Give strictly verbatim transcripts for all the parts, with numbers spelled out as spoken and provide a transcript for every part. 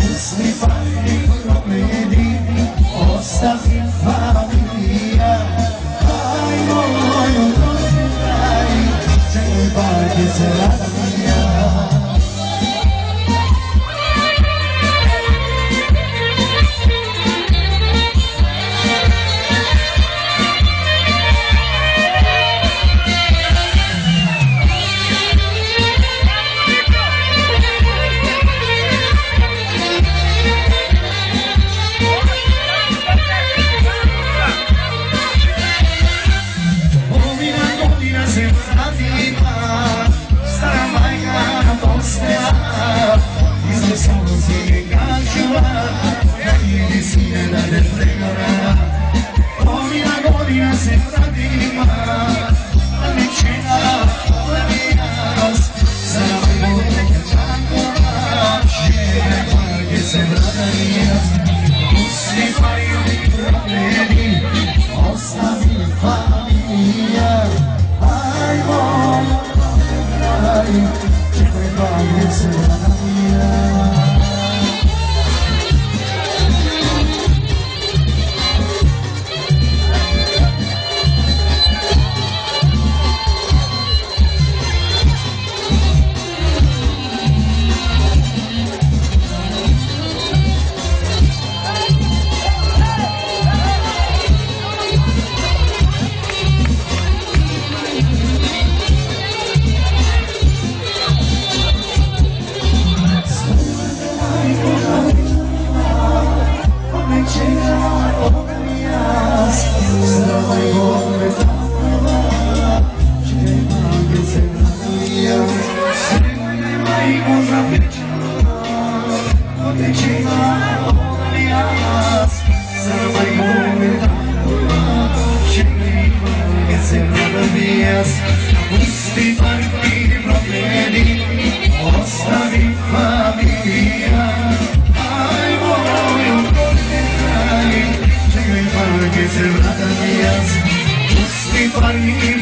Para mim,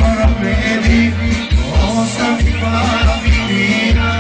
para mim, nossa, para mim.